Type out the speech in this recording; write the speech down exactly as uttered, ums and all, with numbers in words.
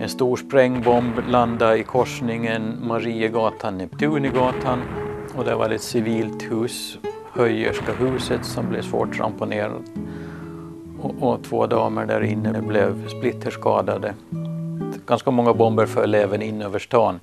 En stor sprängbomb landade i korsningen Mariegatan-Neptunigatan och det var ett civilt hus, Höjerska huset, som blev svårt ramponerat. Och, och två damer där inne blev splitterskadade. Ganska många bomber föll även in över stan.